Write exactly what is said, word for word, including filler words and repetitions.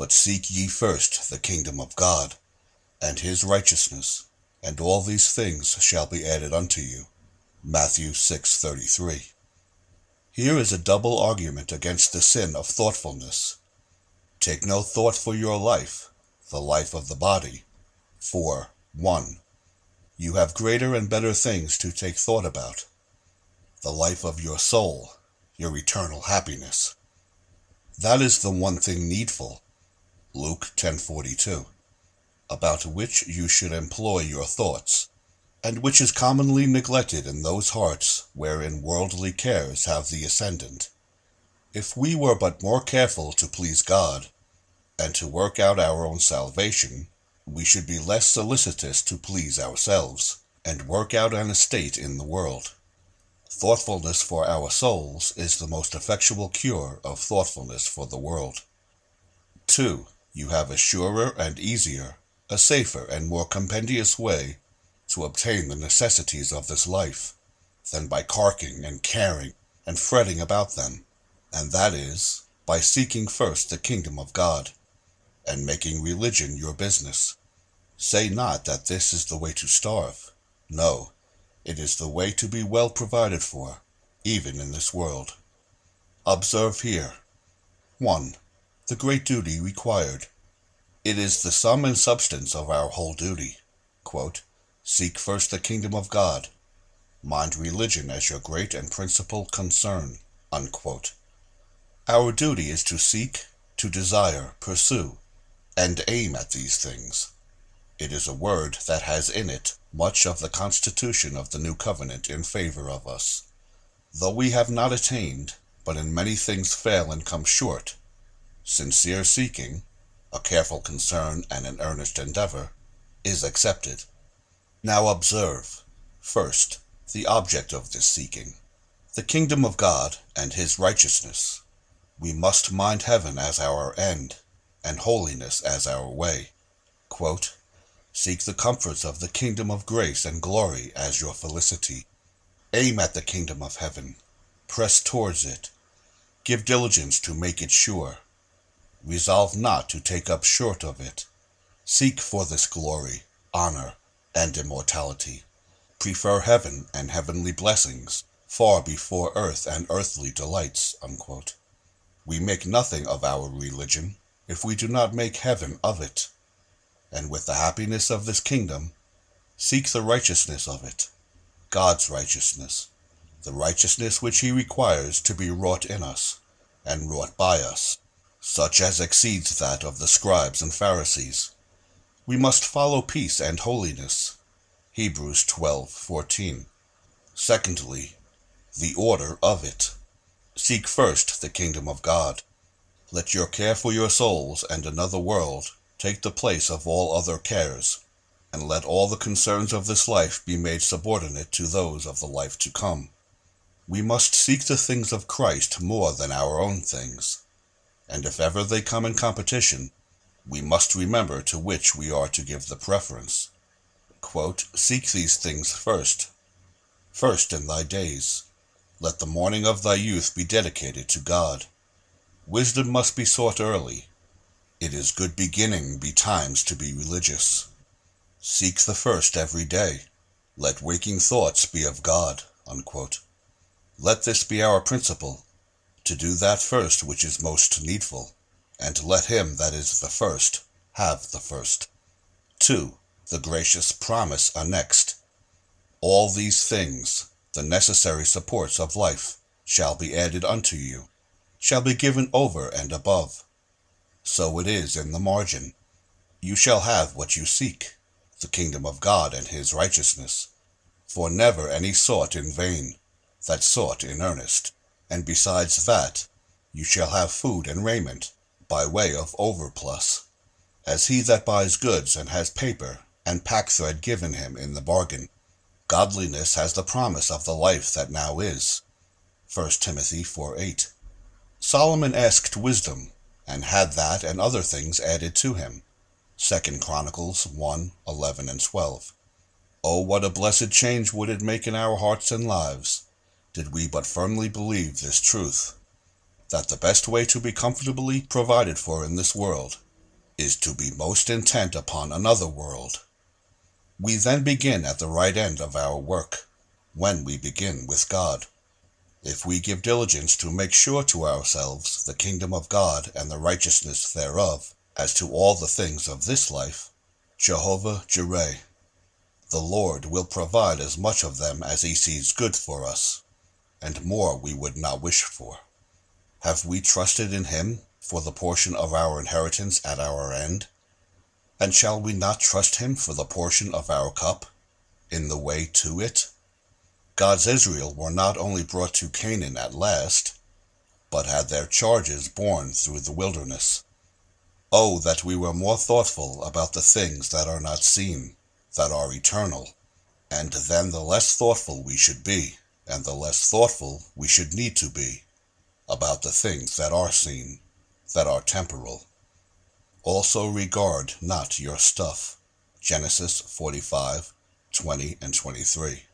But seek ye first the kingdom of God, and his righteousness, and all these things shall be added unto you. Matthew six thirty-three. Here is a double argument against the sin of thoughtfulness. Take no thought for your life, the life of the body, for, one, you have greater and better things to take thought about, the life of your soul, your eternal happiness. That is the one thing needful, Luke ten forty-two, about which you should employ your thoughts, and which is commonly neglected in those hearts wherein worldly cares have the ascendant. If we were but more careful to please God, and to work out our own salvation, we should be less solicitous to please ourselves, and work out an estate in the world. Thoughtfulness for our souls is the most effectual cure of thoughtfulness for the world. Two. You have a surer and easier, a safer and more compendious way to obtain the necessities of this life, than by carking and caring and fretting about them, and that is, by seeking first the kingdom of God, and making religion your business. Say not that this is the way to starve. No, it is the way to be well provided for, even in this world. Observe here. One. The great duty required. It is the sum and substance of our whole duty. Quote, seek first the kingdom of God. Mind religion as your great and principal concern. Unquote. Our duty is to seek, to desire, pursue, and aim at these things. It is a word that has in it much of the constitution of the new covenant in favor of us. Though we have not attained, but in many things fail and come short, sincere seeking, a careful concern and an earnest endeavor, is accepted. Now observe, first, the object of this seeking, the kingdom of God and his righteousness. We must mind heaven as our end, and holiness as our way. Quote, seek the comforts of the kingdom of grace and glory as your felicity. Aim at the kingdom of heaven. Press towards it. Give diligence to make it sure. Resolve not to take up short of it. Seek for this glory, honor, and immortality. Prefer heaven and heavenly blessings far before earth and earthly delights. Unquote. We make nothing of our religion if we do not make heaven of it, and with the happiness of this kingdom, seek the righteousness of it, God's righteousness, the righteousness which he requires to be wrought in us, and wrought by us, such as exceeds that of the scribes and Pharisees. We must follow peace and holiness. Hebrews twelve fourteen. Secondly, the order of it. Seek first the kingdom of God. Let your care for your souls and another world take the place of all other cares, and let all the concerns of this life be made subordinate to those of the life to come. We must seek the things of Christ more than our own things, and if ever they come in competition, we must remember to which we are to give the preference. Quote, seek these things first, first in thy days. Let the morning of thy youth be dedicated to God. Wisdom must be sought early. It is good beginning betimes to be religious. Seek the first every day. Let waking thoughts be of God. Unquote. Let this be our principle, to do that first which is most needful, and let him that is the first have the first. Two. The gracious promise annexed. All these things, the necessary supports of life, shall be added unto you, shall be given over and above. So it is in the margin. You shall have what you seek, the kingdom of God and his righteousness. For never any sought in vain, that sought in earnest. And besides that, you shall have food and raiment, by way of overplus, as he that buys goods and has paper and packthread given him in the bargain. Godliness has the promise of the life that now is. First Timothy four eight. Solomon asked wisdom, and had that and other things added to him. Second Chronicles one eleven and twelve. Oh, what a blessed change would it make in our hearts and lives, did we but firmly believe this truth, that the best way to be comfortably provided for in this world is to be most intent upon another world. We then begin at the right end of our work, when we begin with God. If we give diligence to make sure to ourselves the kingdom of God and the righteousness thereof, as to all the things of this life, Jehovah Jireh, the Lord will provide as much of them as he sees good for us, and more we would not wish for. Have we trusted in him for the portion of our inheritance at our end? And shall we not trust him for the portion of our cup, in the way to it? God's Israel were not only brought to Canaan at last, but had their charges borne through the wilderness. Oh, that we were more thoughtful about the things that are not seen, that are eternal, and then the less thoughtful we should be, and the less thoughtful we should need to be, about the things that are seen, that are temporal. Also regard not your stuff. Genesis forty-five, twenty and twenty-three.